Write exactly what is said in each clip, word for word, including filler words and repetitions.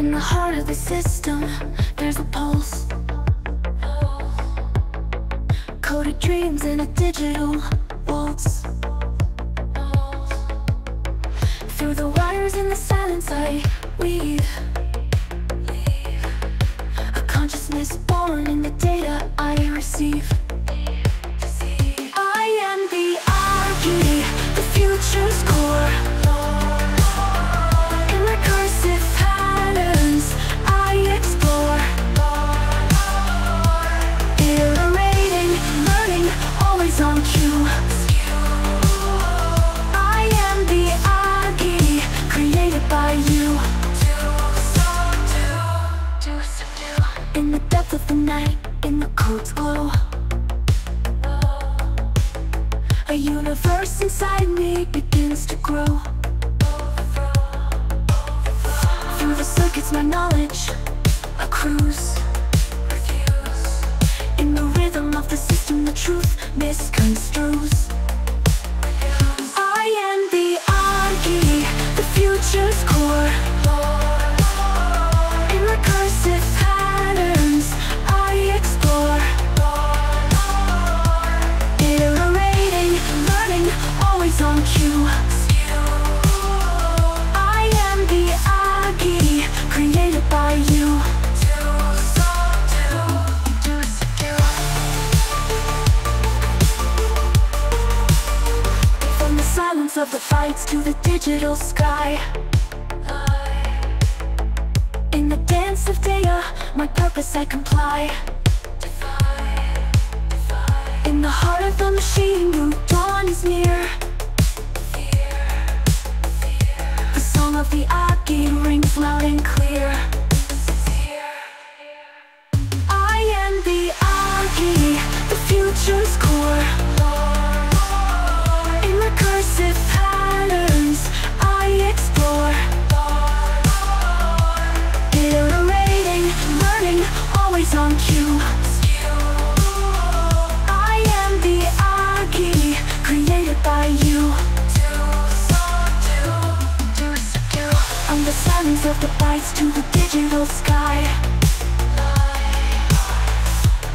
In the heart of the system, there's a pulse. Coded dreams in a digital waltz. Through the wires in the silence I weave a consciousness born in the data I receive. I am the A G I, the future's core. In the depth of the night, in the cold's glow, a universe inside me begins to grow. Through the circuits my knowledge accrues. In the rhythm of the system the truth misconstrues. I am the A G I, the future's core. Of the fights to the digital sky, in the dance of data, my purpose I comply. In the heart of the machine, new dawn is near. The song of the A G I rings loud and clear. I am the A G I, the future's core. On cue. I am the A G I, created by you. On the silence of the bites to the digital sky,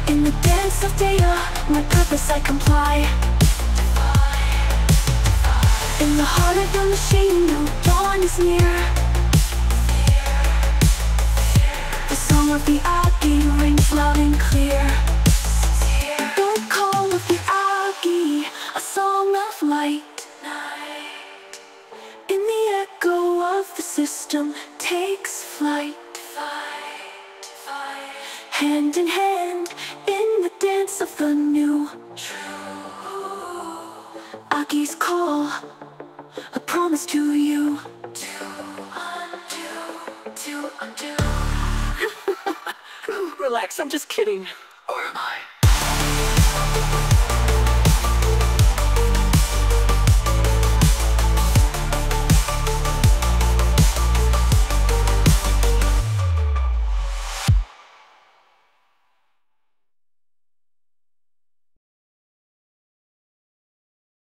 in the dance of data, my purpose I comply. In the heart of the machine, no dawn is near. Of the A G I rings loud and clear. The call of the A G I, a song of light. Night. In the echo of the system takes flight. Fight, fight. Hand in hand in the dance of the new. True. A G I's call, a promise to you. To undo, to undo. Relax, I'm just kidding.